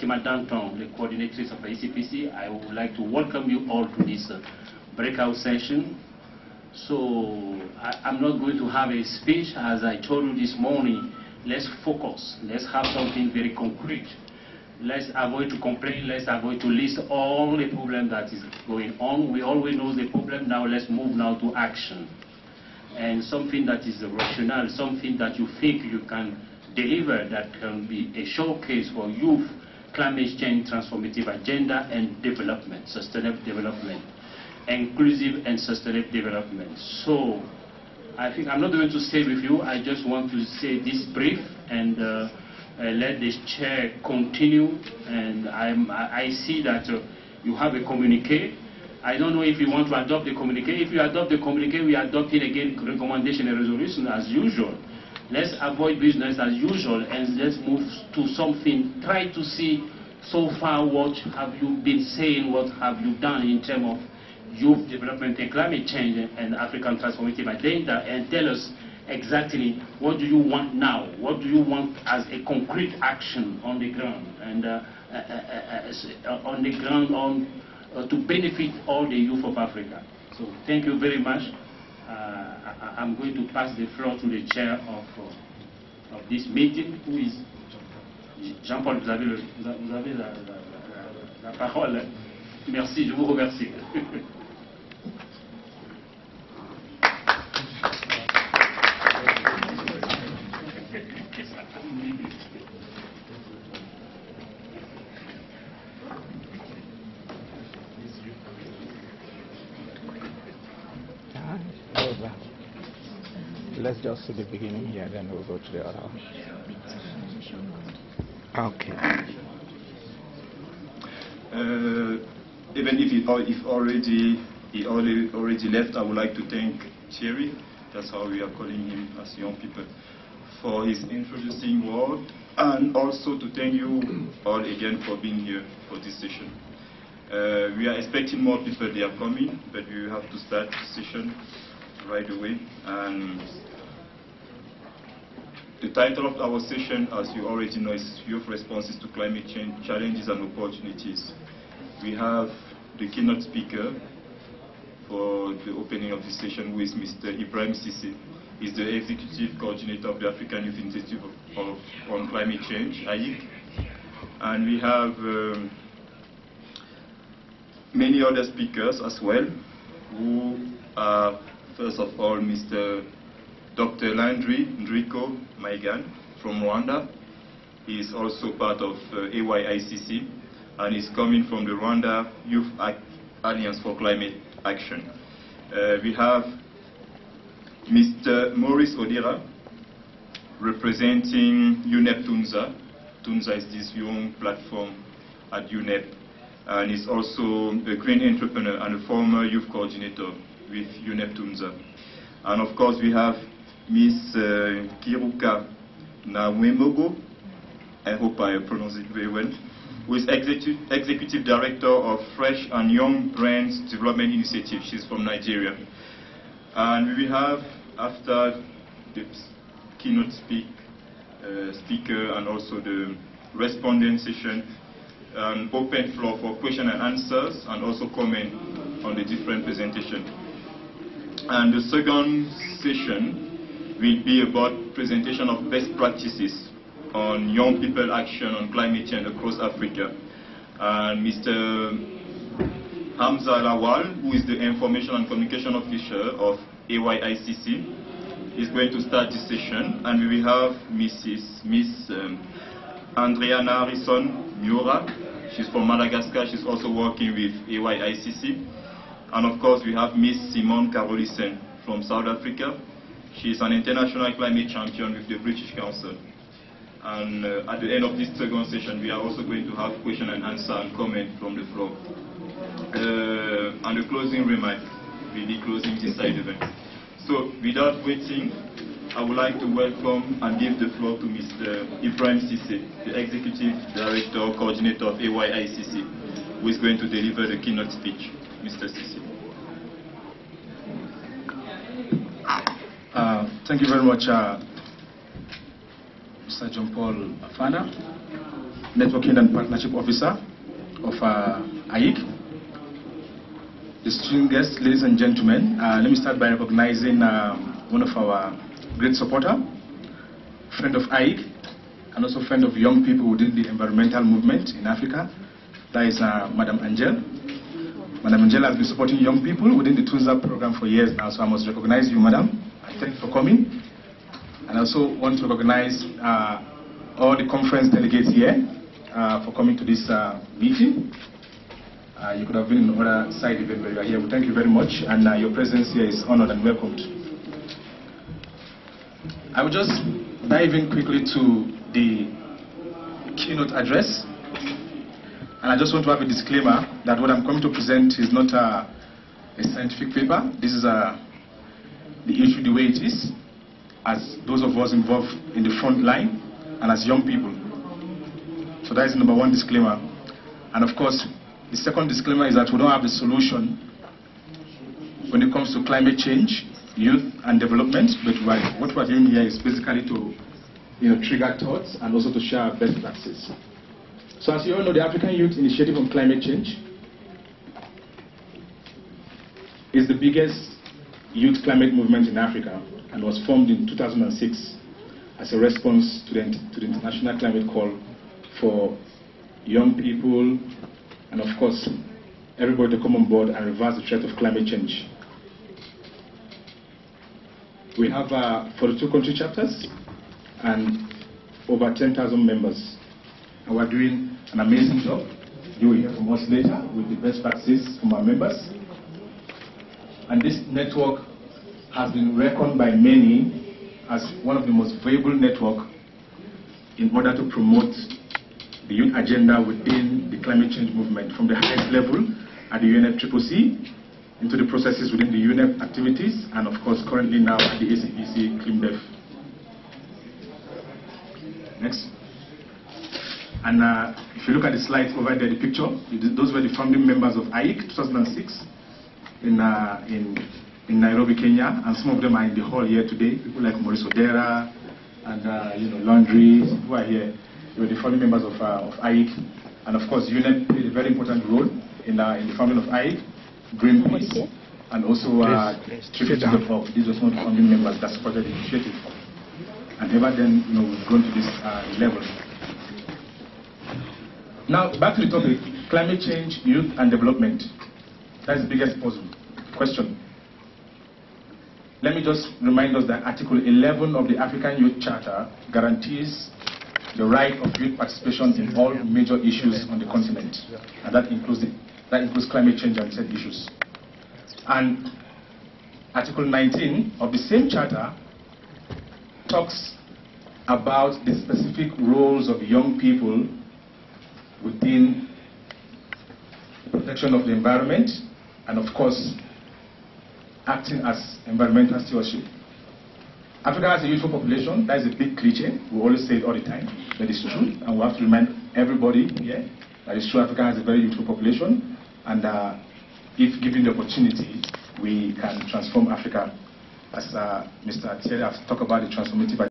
Fatima Denton, the coordinatrix of ACPC, I would like to welcome you all to this breakout session. So I'm not going to have a speech. As I told you this morning, let's focus. Let's have something very concrete. Let's avoid to complain. Let's avoid to list all the problems that is going on. We always know the problem. Now let's move now to action. And something that is rational, something that you think you can deliver, that can be a showcase for youth, climate change, transformative agenda, and development, sustainable development, inclusive and sustainable development. So I think I'm not going to stay with you. I just want to say this brief and let this chair continue. And I see that you have a communique. I don't know if you want to adopt the communique. If you adopt the communique, we adopt it again, recommendation and resolution as usual. Let's avoid business as usual and let's move to something. Try to see so far what have you been saying, what have you done in terms of youth development and climate change and African transformative agenda, and tell us exactly what do you want now, what do you want as a concrete action on the ground, and on the ground on to benefit all the youth of Africa. So thank you very much. I'm going to pass the floor to the chair of this meeting, who is Jean-Paul. Vous avez la parole. Merci, je vous remercie. Let's just do the beginning here, then we'll go to the other one. Okay. Even if he already left, I would like to thank Thierry, that's how we are calling him as young people, for his introducing word, and also to thank you all again for being here for this session. We are expecting more people, they are coming, but we have to start the session right away. And the title of our session, as you already know, is Youth Responses to Climate Change, Challenges and Opportunities. We have the keynote speaker for the opening of this session, who is Mr. Ibrahim Ceesay. He's the Executive Coordinator of the African Youth Initiative on Climate Change, AIG. And we have many other speakers as well, who are first of all Mr. Dr. Landry Ndrico Maigan from Rwanda. He is also part of AYICC, and is coming from the Rwanda Youth Alliance for Climate Action. We have Mr. Maurice Odira representing UNEP TUNZA. TUNZA is this young platform at UNEP, and is also a green entrepreneur and a former youth coordinator with UNEP TUNZA. And of course we have Miss Kiruka Nawemogo, I hope I pronounce it very well, who is Executive Director of Fresh and Young Brands Development Initiative. She's from Nigeria. And we have, after the keynote speaker and also the respondent session, an open floor for question and answers and also comment on the different presentation. And the second session will be about presentation of best practices on young people action on climate change across Africa. And Mr. Hamza Lawal, who is the Information and Communication Officer of AYICC, is going to start this session. And we will have Miss Andriana Harrison-Mura. She's from Madagascar. She's also working with AYICC. And of course, we have Miss Simone Carolissen from South Africa. She's an international climate champion with the British Council. And at the end of this second session, we are also going to have question and answer and comment from the floor. And the closing remark will be closing this side event. So without waiting, I would like to welcome and give the floor to Mr. Ibrahim Ceesay, the Executive Director, Coordinator of AYICC, who is going to deliver the keynote speech. Mr. Ceesay. Thank you very much, Mr. John Paul Afana. Networking and Partnership Officer of AYICC. Distinguished guests, ladies and gentlemen, let me start by recognizing one of our great supporter, friend of AIG, and also friend of young people within the environmental movement in Africa. That is Madam Angel. Madam Angel has been supporting young people within the TUNZA program for years now, so I must recognize you, Madam. Thanks for coming. And I also want to recognize all the conference delegates here for coming to this meeting. You could have been in another side event where you are here. We thank you very much, and your presence here is honored and welcomed. I will just dive in quickly to the keynote address, and I just want to have a disclaimer that what I'm coming to present is not a scientific paper. This is the issue the way it is, as those of us involved in the front line and as young people. So that is the number one disclaimer. And of course, the second disclaimer is that we don't have a solution when it comes to climate change, youth, and development, but what we're doing here is basically to trigger thoughts and also to share best practices. So as you all know, the African Youth Initiative on Climate Change is the biggest youth climate movement in Africa and was formed in 2006 as a response to the international climate call for young people, and of course, everybody to come on board and reverse the threat of climate change. We have 42 country chapters and over 10,000 members. And we're doing an amazing job. You will hear from us later with the best practices from our members. And this network has been reckoned by many as one of the most valuable networks in order to promote the youth agenda within the climate change movement, from the highest level at the UNFCCC into the processes within the UNEP activities, and of course currently now at the ACPC ClimDev. Next. And if you look at the slides over there, the picture, those were the founding members of AYICC 2006 in Nairobi, Kenya, and some of them are in the hall here today, people like Maurice Odira and Landry, who are here. They were the founding members of AIG, and of course UNEP played a very important role in the founding of AIG, Greenpeace, and also Jean-Paul. These were some of the founding members that supported the initiative. And ever then, we've grown to this level. Now, back to the topic, climate change, youth, and development. That's the biggest puzzle. Question. Let me just remind us that Article 11 of the African Youth Charter guarantees the right of youth participation in all major issues on the continent, and that includes climate change and said issues. And Article 19 of the same charter talks about the specific roles of young people within protection of the environment and, of course, acting as environmental stewardship. Africa has a youthful population. That is a big cliche. We always say it all the time. That is true, and we have to remind everybody here that it's true. Africa has a very youthful population, and if given the opportunity, we can transform Africa. As Mr. Thierry has talked about the transformative